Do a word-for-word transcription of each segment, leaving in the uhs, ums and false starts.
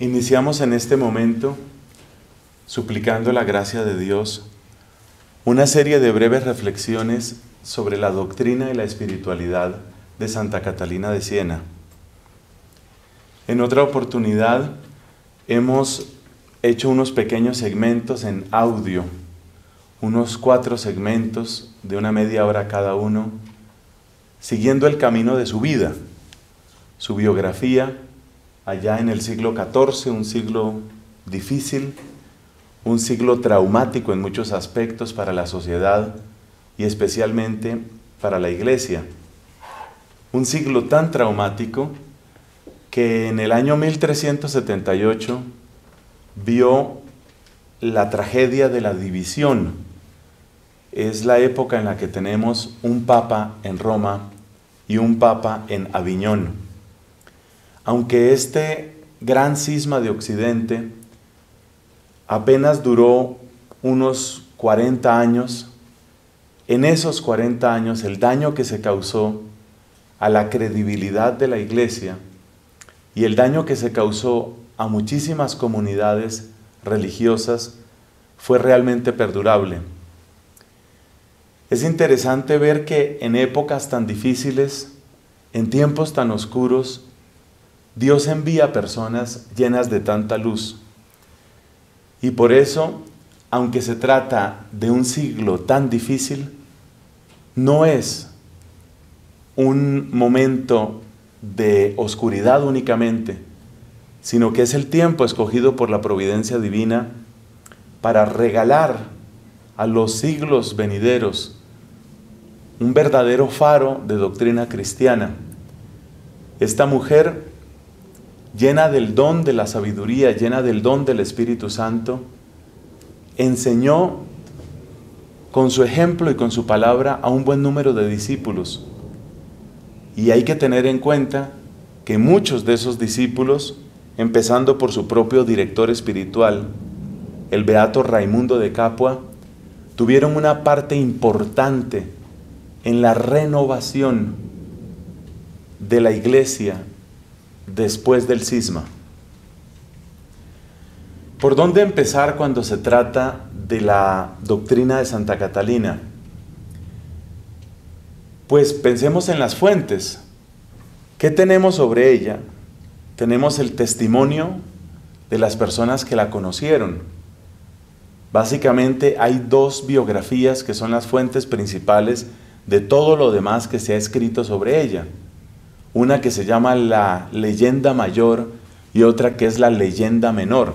Iniciamos en este momento, suplicando la gracia de Dios, una serie de breves reflexiones sobre la doctrina y la espiritualidad de Santa Catalina de Siena. En otra oportunidad hemos hecho unos pequeños segmentos en audio, unos cuatro segmentos de una media hora cada uno, siguiendo el camino de su vida, su biografía, allá en el siglo catorce, un siglo difícil, un siglo traumático en muchos aspectos para la sociedad y especialmente para la Iglesia. Un siglo tan traumático que en el año mil trescientos setenta y ocho vio la tragedia de la división. Es la época en la que tenemos un papa en Roma y un papa en Aviñón. Aunque este gran cisma de Occidente apenas duró unos cuarenta años, en esos cuarenta años el daño que se causó a la credibilidad de la Iglesia y el daño que se causó a muchísimas comunidades religiosas fue realmente perdurable. Es interesante ver que en épocas tan difíciles, en tiempos tan oscuros, Dios envía personas llenas de tanta luz. Y por eso, aunque se trata de un siglo tan difícil, no es un momento de oscuridad únicamente, sino que es el tiempo escogido por la providencia divina para regalar a los siglos venideros un verdadero faro de doctrina cristiana. Esta mujer, llena del don de la sabiduría, llena del don del Espíritu Santo, enseñó con su ejemplo y con su palabra a un buen número de discípulos. Y hay que tener en cuenta que muchos de esos discípulos, empezando por su propio director espiritual, el beato Raimundo de Capua, tuvieron una parte importante en la renovación de la Iglesia después del cisma. ¿Por dónde empezar cuando se trata de la doctrina de Santa Catalina? Pues pensemos en las fuentes. ¿Qué tenemos sobre ella? Tenemos el testimonio de las personas que la conocieron. Básicamente hay dos biografías que son las fuentes principales de todo lo demás que se ha escrito sobre ella. Una que se llama la leyenda mayor y otra que es la leyenda menor.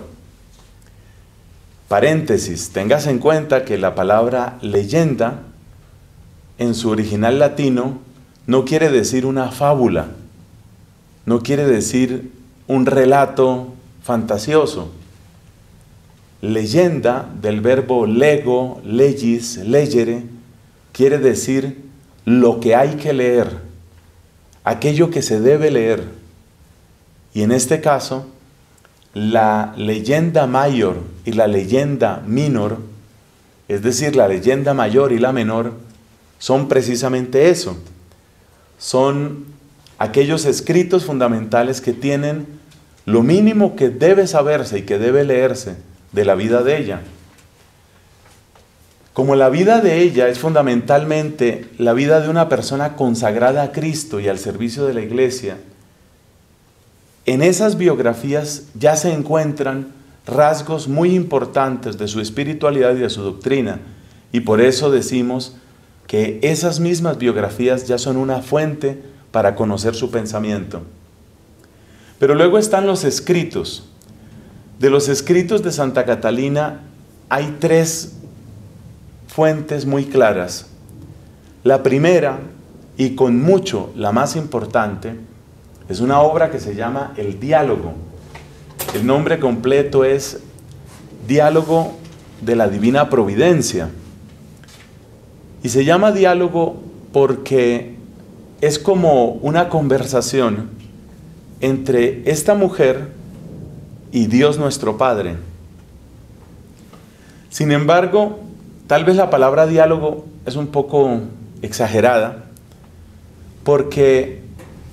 Paréntesis, tengas en cuenta que la palabra leyenda en su original latino no quiere decir una fábula, no quiere decir un relato fantasioso. Leyenda, del verbo lego, legis, leyere, quiere decir lo que hay que leer, aquello que se debe leer. Y en este caso, la leyenda mayor y la leyenda minor, es decir, la leyenda mayor y la menor, son precisamente eso. Son aquellos escritos fundamentales que tienen lo mínimo que debe saberse y que debe leerse de la vida de ella. Como la vida de ella es fundamentalmente la vida de una persona consagrada a Cristo y al servicio de la Iglesia, en esas biografías ya se encuentran rasgos muy importantes de su espiritualidad y de su doctrina, y por eso decimos que esas mismas biografías ya son una fuente para conocer su pensamiento. Pero luego están los escritos. De los escritos de Santa Catalina hay tres fuentes muy claras. La primera, y con mucho la más importante, Es una obra que se llama El Diálogo. El nombre completo es Diálogo de la Divina Providencia. Y se llama diálogo porque es como una conversación entre esta mujer y Dios nuestro Padre. Sin embargo, tal vez la palabra diálogo es un poco exagerada, porque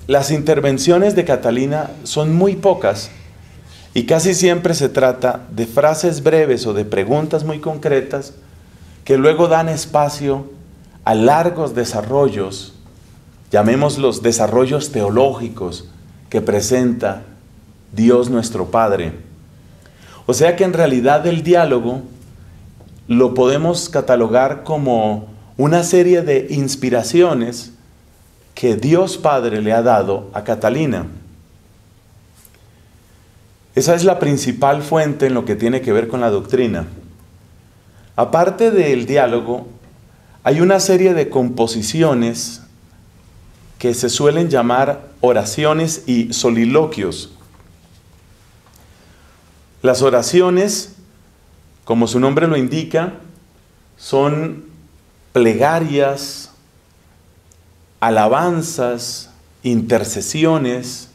las intervenciones de Catalina son muy pocas y casi siempre se trata de frases breves o de preguntas muy concretas que luego dan espacio a largos desarrollos, llamémoslos desarrollos teológicos, que presenta Dios nuestro Padre. O sea que en realidad el diálogo lo podemos catalogar como una serie de inspiraciones que Dios Padre le ha dado a Catalina. Esa es la principal fuente en lo que tiene que ver con la doctrina. Aparte del diálogo, hay una serie de composiciones que se suelen llamar oraciones y soliloquios. Las oraciones, como su nombre lo indica, son plegarias, alabanzas, intercesiones,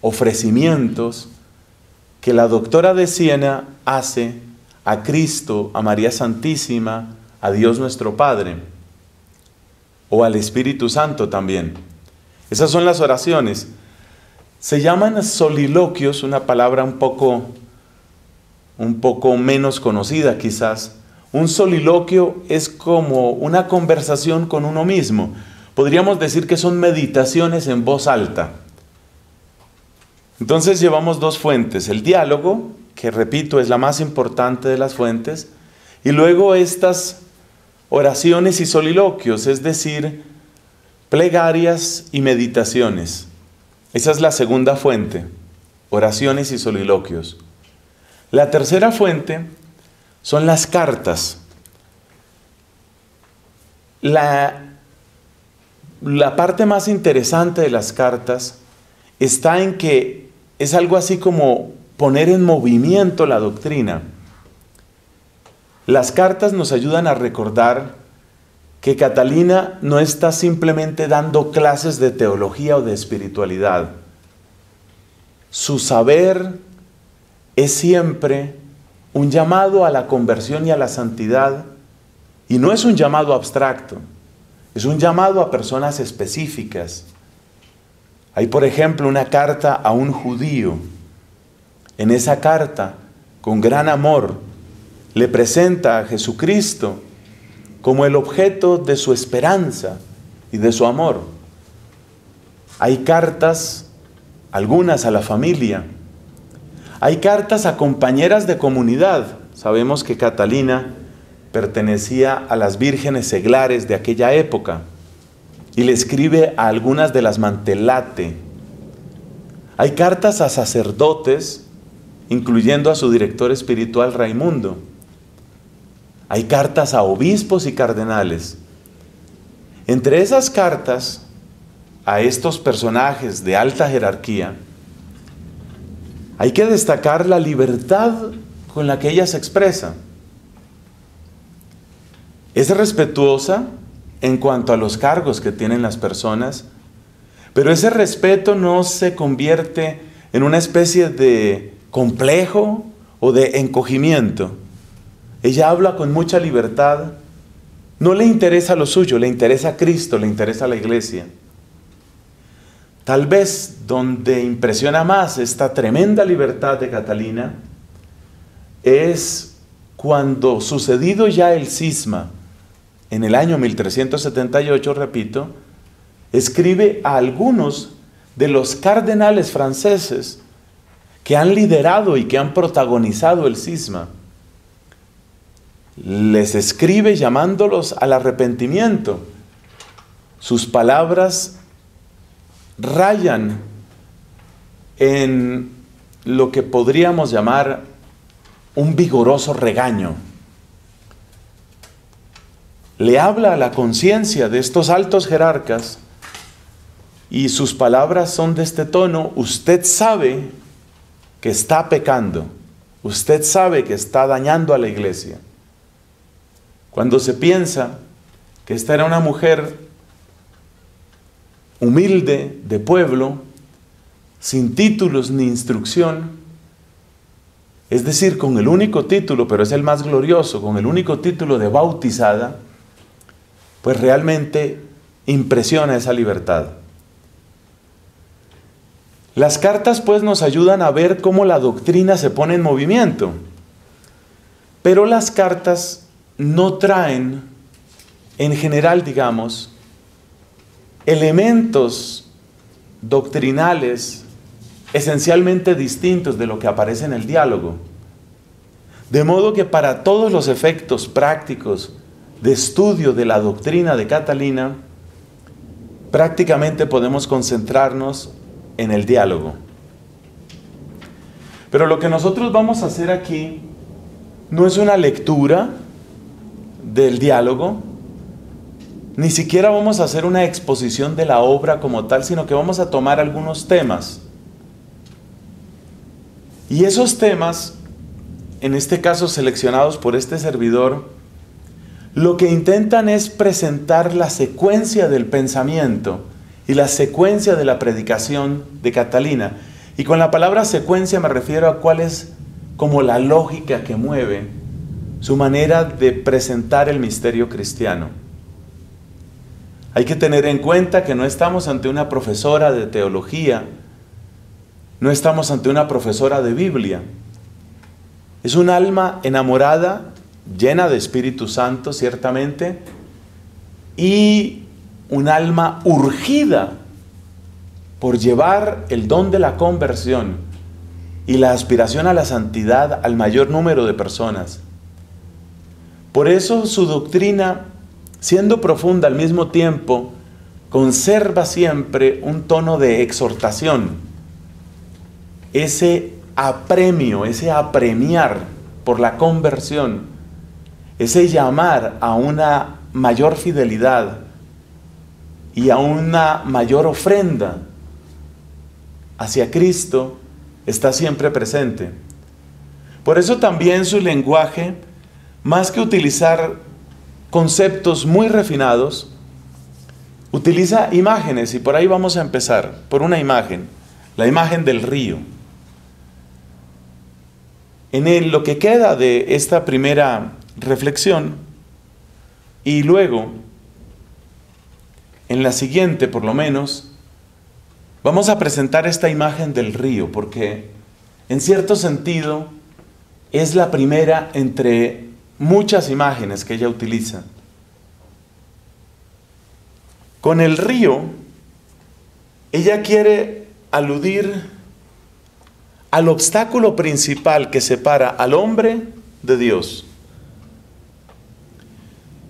ofrecimientos que la doctora de Siena hace a Cristo, a María Santísima, a Dios nuestro Padre, o al Espíritu Santo también. Esas son las oraciones. Se llaman soliloquios, una palabra un poco, un poco menos conocida quizás. Un soliloquio es como una conversación con uno mismo. Podríamos decir que son meditaciones en voz alta. Entonces llevamos dos fuentes, el diálogo, que repito es la más importante de las fuentes, y luego estas oraciones y soliloquios, es decir, plegarias y meditaciones. Esa es la segunda fuente, oraciones y soliloquios. La tercera fuente son las cartas. La, la parte más interesante de las cartas está en que es algo así como poner en movimiento la doctrina. Las cartas nos ayudan a recordar que Catalina no está simplemente dando clases de teología o de espiritualidad. Su saber es siempre un llamado a la conversión y a la santidad, y no es un llamado abstracto, es un llamado a personas específicas. Hay, por ejemplo, una carta a un judío. En esa carta, con gran amor, le presenta a Jesucristo como el objeto de su esperanza y de su amor. Hay cartas, algunas a la familia. Hay cartas a compañeras de comunidad. Sabemos que Catalina pertenecía a las vírgenes seglares de aquella época y le escribe a algunas de las mantelate. Hay cartas a sacerdotes, incluyendo a su director espiritual Raimundo. Hay cartas a obispos y cardenales. Entre esas cartas a estos personajes de alta jerarquía, hay que destacar la libertad con la que ella se expresa. Es respetuosa en cuanto a los cargos que tienen las personas, pero ese respeto no se convierte en una especie de complejo o de encogimiento. Ella habla con mucha libertad, no le interesa lo suyo, le interesa a Cristo, le interesa a la iglesia. Tal vez donde impresiona más esta tremenda libertad de Catalina es cuando, sucedido ya el cisma, en el año mil trescientos setenta y ocho, repito, escribe a algunos de los cardenales franceses que han liderado y que han protagonizado el cisma. Les escribe llamándolos al arrepentimiento. Sus palabras rayan en lo que podríamos llamar un vigoroso regaño. Le habla a la conciencia de estos altos jerarcas y sus palabras son de este tono, usted sabe que está pecando, usted sabe que está dañando a la iglesia. Cuando se piensa que esta era una mujer humilde, de pueblo, sin títulos ni instrucción, es decir, con el único título, pero es el más glorioso, con el único título de bautizada, pues realmente impresiona esa libertad. Las cartas pues nos ayudan a ver cómo la doctrina se pone en movimiento, pero las cartas no traen, en general digamos, elementos doctrinales esencialmente distintos de lo que aparece en el diálogo. De modo que para todos los efectos prácticos de estudio de la doctrina de Catalina, prácticamente podemos concentrarnos en el diálogo. Pero lo que nosotros vamos a hacer aquí no es una lectura del diálogo, ni siquiera vamos a hacer una exposición de la obra como tal, sino que vamos a tomar algunos temas. Y esos temas, en este caso seleccionados por este servidor, lo que intentan es presentar la secuencia del pensamiento y la secuencia de la predicación de Catalina. Y con la palabra secuencia me refiero a cuál es como la lógica que mueve su manera de presentar el misterio cristiano. Hay que tener en cuenta que no estamos ante una profesora de teología, no estamos ante una profesora de Biblia. Es un alma enamorada, llena de Espíritu Santo, ciertamente, y un alma urgida por llevar el don de la conversión y la aspiración a la santidad al mayor número de personas. Por eso su doctrina, siendo profunda al mismo tiempo, conserva siempre un tono de exhortación, ese apremio, ese apremiar por la conversión, ese llamar a una mayor fidelidad y a una mayor ofrenda hacia Cristo está siempre presente. Por eso también su lenguaje, más que utilizar conceptos muy refinados, utiliza imágenes, y por ahí vamos a empezar, por una imagen, la imagen del río. En él, lo que queda de esta primera reflexión, y luego, en la siguiente por lo menos, vamos a presentar esta imagen del río, porque en cierto sentido es la primera entre muchas imágenes que ella utiliza. Con el río, ella quiere aludir al obstáculo principal que separa al hombre de Dios.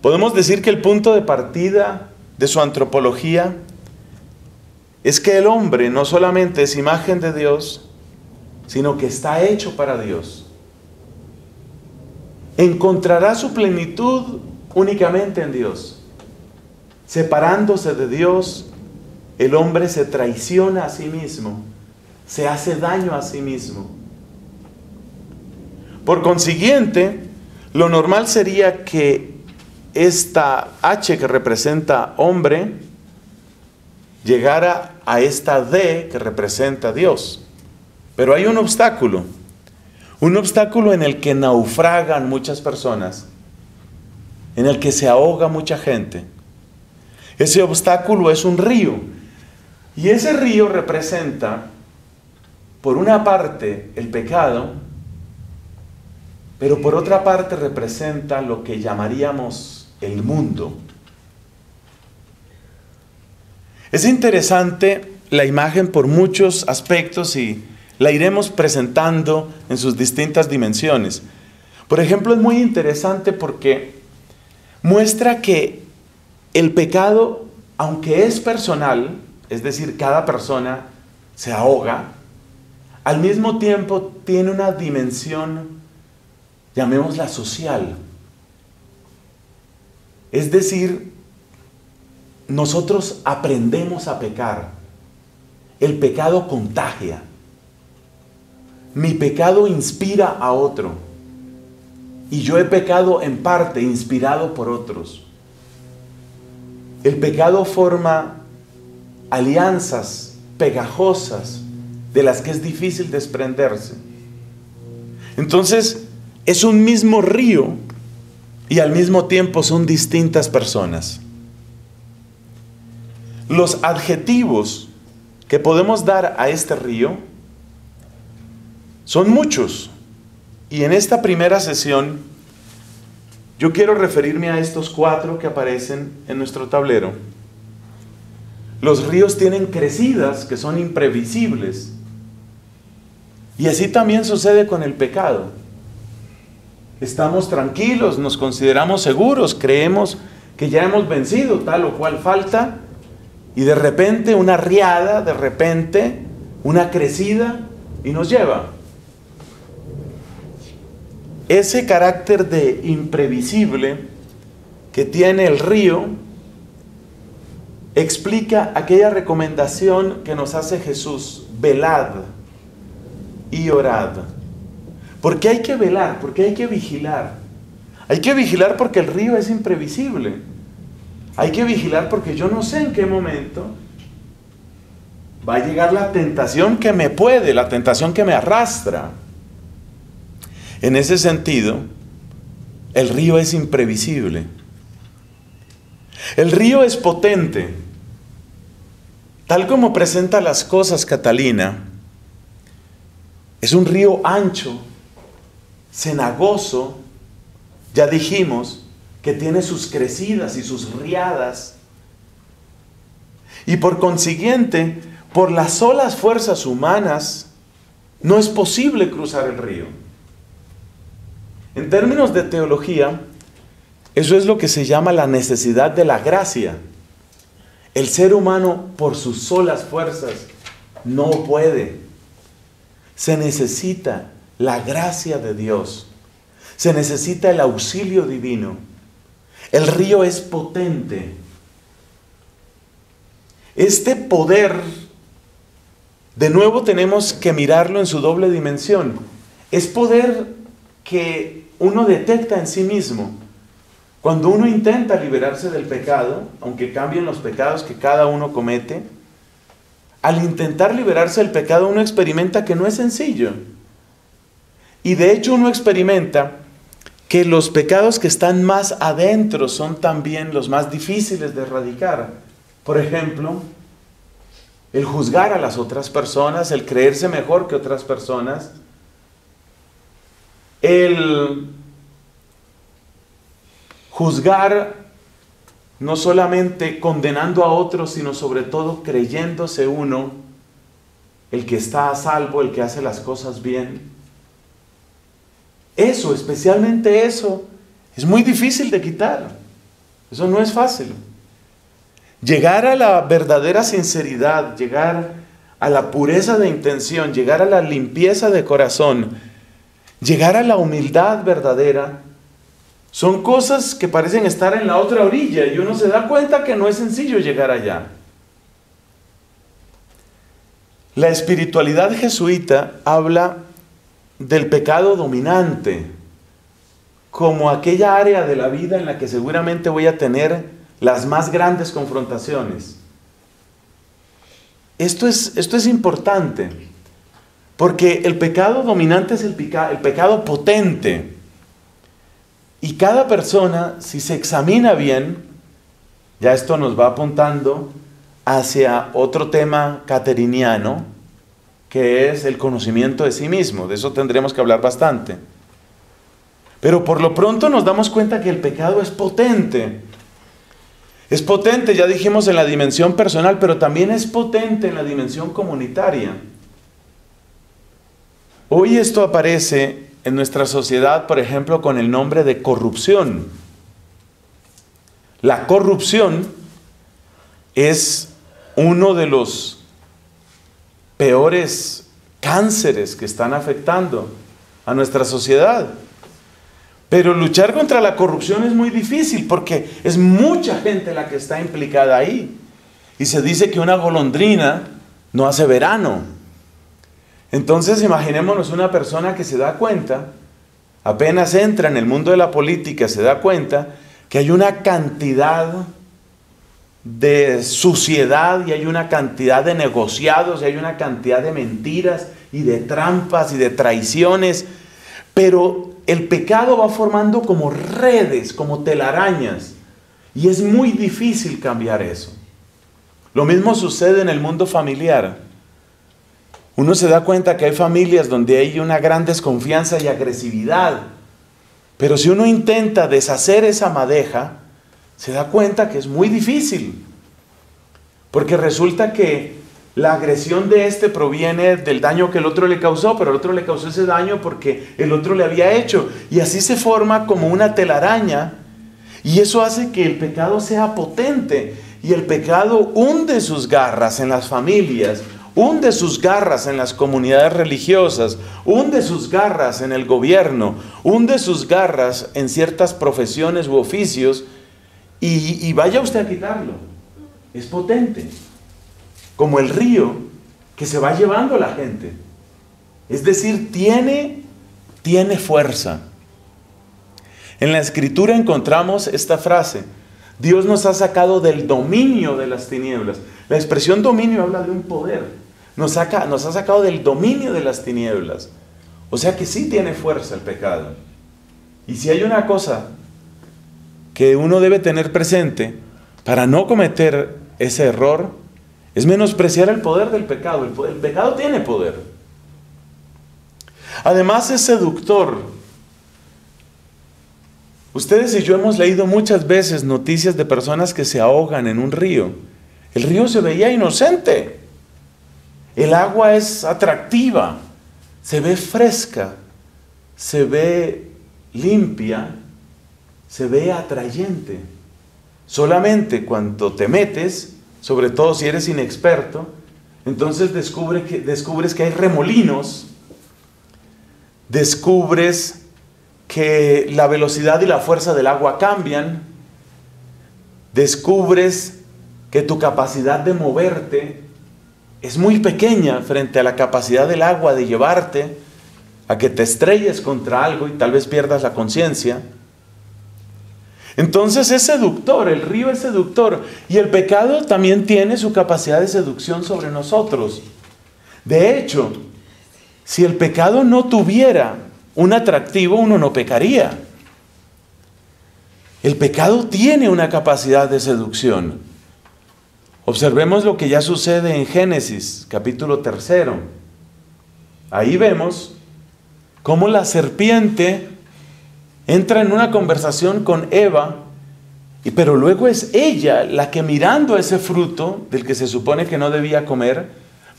Podemos decir que el punto de partida de su antropología es que el hombre no solamente es imagen de Dios, sino que está hecho para Dios. Encontrará su plenitud únicamente en Dios. Separándose de Dios, el hombre se traiciona a sí mismo, se hace daño a sí mismo. Por consiguiente, lo normal sería que esta H que representa hombre llegara a esta D que representa Dios. Pero hay un obstáculo. Un obstáculo en el que naufragan muchas personas, en el que se ahoga mucha gente. Ese obstáculo es un río, y ese río representa, por una parte, el pecado, pero por otra parte representa lo que llamaríamos el mundo. Es interesante la imagen por muchos aspectos y la iremos presentando en sus distintas dimensiones. Por ejemplo, es muy interesante porque muestra que el pecado, aunque es personal, es decir, cada persona se ahoga, al mismo tiempo tiene una dimensión, llamémosla social. Es decir, nosotros aprendemos a pecar. El pecado contagia. Mi pecado inspira a otro. Y yo he pecado en parte inspirado por otros. El pecado forma alianzas pegajosas de las que es difícil desprenderse. Entonces, es un mismo río y al mismo tiempo son distintas personas. Los adjetivos que podemos dar a este río son muchos. Y en esta primera sesión, yo quiero referirme a estos cuatro que aparecen en nuestro tablero. Los ríos tienen crecidas que son imprevisibles. Y así también sucede con el pecado. Estamos tranquilos, nos consideramos seguros, creemos que ya hemos vencido tal o cual falta, y de repente una riada, de repente una crecida, y nos lleva. Ese carácter de imprevisible que tiene el río explica aquella recomendación que nos hace Jesús: velad y orad. ¿Por qué hay que velar? ¿Por qué hay que vigilar? Hay que vigilar porque el río es imprevisible. Hay que vigilar porque yo no sé en qué momento va a llegar la tentación que me puede, la tentación que me arrastra. En ese sentido, el río es imprevisible. El río es potente. Tal como presenta las cosas Catalina, es un río ancho, cenagoso, ya dijimos, que tiene sus crecidas y sus riadas. Y por consiguiente, por las solas fuerzas humanas, no es posible cruzar el río. En términos de teología, eso es lo que se llama la necesidad de la gracia. El ser humano, por sus solas fuerzas, no puede. Se necesita la gracia de Dios. Se necesita el auxilio divino. El río es potente. Este poder, de nuevo tenemos que mirarlo en su doble dimensión. Es poder que uno detecta en sí mismo. Cuando uno intenta liberarse del pecado, aunque cambien los pecados que cada uno comete, al intentar liberarse del pecado uno experimenta que no es sencillo. Y de hecho uno experimenta que los pecados que están más adentro son también los más difíciles de erradicar. Por ejemplo, el juzgar a las otras personas, el creerse mejor que otras personas, el juzgar no solamente condenando a otros, sino sobre todo creyéndose uno el que está a salvo, el que hace las cosas bien. Eso, especialmente eso, es muy difícil de quitar. Eso no es fácil. Llegar a la verdadera sinceridad, llegar a la pureza de intención, llegar a la limpieza de corazón, llegar a la humildad verdadera, son cosas que parecen estar en la otra orilla y uno se da cuenta que no es sencillo llegar allá. La espiritualidad jesuita habla del pecado dominante como aquella área de la vida en la que seguramente voy a tener las más grandes confrontaciones. Esto es, esto es importante. Porque el pecado dominante es el, peca- el pecado potente. Y cada persona, si se examina bien, ya esto nos va apuntando hacia otro tema cateriniano, que es el conocimiento de sí mismo. De eso tendremos que hablar bastante. Pero por lo pronto nos damos cuenta que el pecado es potente. Es potente, ya dijimos, en la dimensión personal, pero también es potente en la dimensión comunitaria. Hoy esto aparece en nuestra sociedad, por ejemplo, con el nombre de corrupción. La corrupción es uno de los peores cánceres que están afectando a nuestra sociedad. Pero luchar contra la corrupción es muy difícil porque es mucha gente la que está implicada ahí. Y se dice que una golondrina no hace verano. Entonces imaginémonos una persona que se da cuenta, apenas entra en el mundo de la política, se da cuenta que hay una cantidad de suciedad y hay una cantidad de negociados y hay una cantidad de mentiras y de trampas y de traiciones, pero el pecado va formando como redes, como telarañas, y es muy difícil cambiar eso. Lo mismo sucede en el mundo familiar. Uno se da cuenta que hay familias donde hay una gran desconfianza y agresividad, pero si uno intenta deshacer esa madeja, se da cuenta que es muy difícil, porque resulta que la agresión de este proviene del daño que el otro le causó, pero el otro le causó ese daño porque el otro le había hecho, y así se forma como una telaraña, y eso hace que el pecado sea potente, y el pecado hunde sus garras en las familias, hunde sus garras en las comunidades religiosas, hunde sus garras en el gobierno, hunde sus garras en ciertas profesiones u oficios, Y, y vaya usted a quitarlo, es potente, como el río que se va llevando a la gente. Es decir, tiene, tiene fuerza. En la Escritura encontramos esta frase: Dios nos ha sacado del dominio de las tinieblas. La expresión dominio habla de un poder. Nos, saca, nos ha sacado del dominio de las tinieblas. O sea que sí tiene fuerza el pecado. Y si hay una cosa que uno debe tener presente para no cometer ese error, es menospreciar el poder del pecado. El, poder, el pecado tiene poder. Además es seductor. Ustedes y yo hemos leído muchas veces noticias de personas que se ahogan en un río. El río se veía inocente. El agua es atractiva. Se ve fresca. Se ve limpia. Se ve atrayente. Solamente cuando te metes, sobre todo si eres inexperto, entonces descubre que, descubres que hay remolinos, descubres que la velocidad y la fuerza del agua cambian, descubres que tu capacidad de moverte es muy pequeña frente a la capacidad del agua de llevarte a que te estrelles contra algo y tal vez pierdas la conciencia. Entonces es seductor, el río es seductor, y el pecado también tiene su capacidad de seducción sobre nosotros. De hecho, si el pecado no tuviera un atractivo, uno no pecaría. El pecado tiene una capacidad de seducción. Observemos lo que ya sucede en Génesis, capítulo tercero. Ahí vemos cómo la serpiente entra en una conversación con Eva, pero luego es ella la que, mirando ese fruto del que se supone que no debía comer,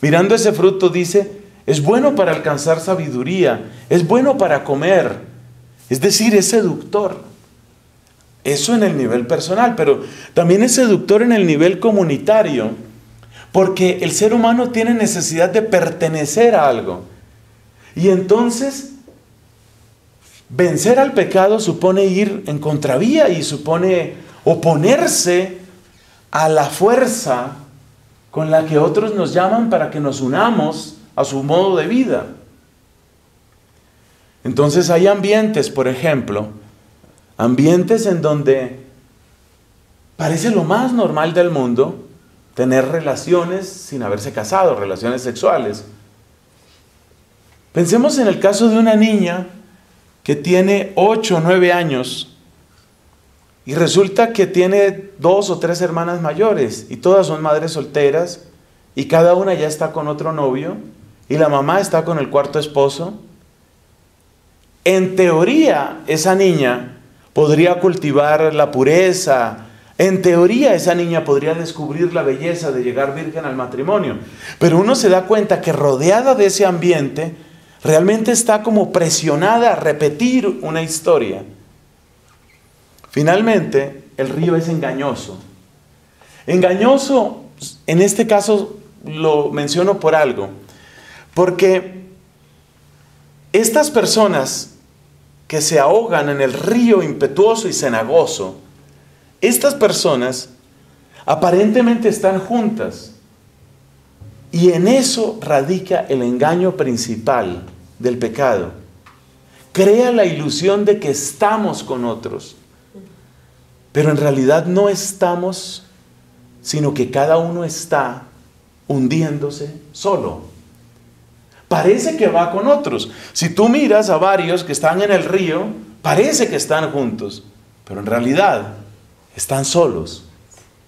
mirando ese fruto dice: es bueno para alcanzar sabiduría, es bueno para comer. Es decir, es seductor. Eso en el nivel personal, pero también es seductor en el nivel comunitario, porque el ser humano tiene necesidad de pertenecer a algo. Y entonces vencer al pecado supone ir en contravía y supone oponerse a la fuerza con la que otros nos llaman para que nos unamos a su modo de vida. Entonces hay ambientes, por ejemplo, ambientes en donde parece lo más normal del mundo tener relaciones sin haberse casado, relaciones sexuales. Pensemos en el caso de una niña que tiene ocho o nueve años, y resulta que tiene dos o tres hermanas mayores, y todas son madres solteras, y cada una ya está con otro novio, y la mamá está con el cuarto esposo. En teoría, esa niña podría cultivar la pureza, en teoría esa niña podría descubrir la belleza de llegar virgen al matrimonio, pero uno se da cuenta que rodeada de ese ambiente, realmente está como presionada a repetir una historia. Finalmente, el río es engañoso. Engañoso, en este caso lo menciono por algo, porque estas personas que se ahogan en el río impetuoso y cenagoso, estas personas aparentemente están juntas Y en eso radica el engaño principal del pecado. Crea la ilusión de que estamos con otros, pero en realidad no estamos, sino que cada uno está hundiéndose solo. Parece que va con otros. Si tú miras a varios que están en el río, parece que están juntos, pero en realidad están solos.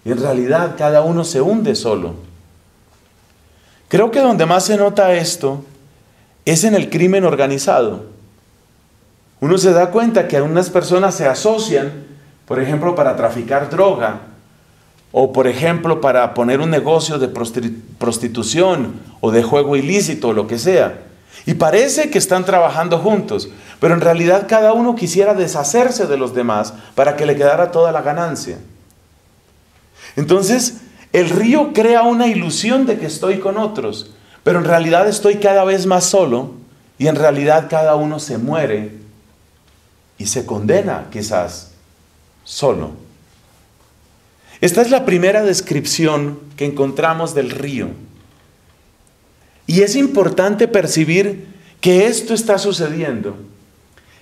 Y en realidad cada uno se hunde solo. Creo que donde más se nota esto es en el crimen organizado. Uno se da cuenta que algunas personas se asocian, por ejemplo, para traficar droga, o por ejemplo, para poner un negocio de prostitución, o de juego ilícito, o lo que sea. Y parece que están trabajando juntos, pero en realidad cada uno quisiera deshacerse de los demás para que le quedara toda la ganancia. Entonces, el río crea una ilusión de que estoy con otros, pero en realidad estoy cada vez más solo y en realidad cada uno se muere y se condena quizás solo. Esta es la primera descripción que encontramos del río. Y es importante percibir que esto está sucediendo.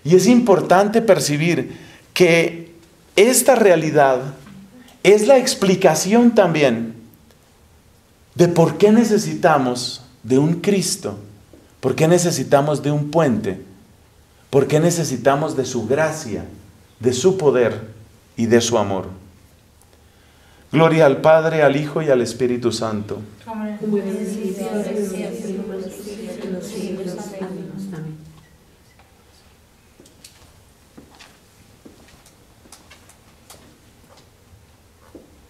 Y es importante percibir que esta realidad es la explicación también de por qué necesitamos de un Cristo, por qué necesitamos de un puente, por qué necesitamos de su gracia, de su poder y de su amor. Gloria al Padre, al Hijo y al Espíritu Santo. Amén.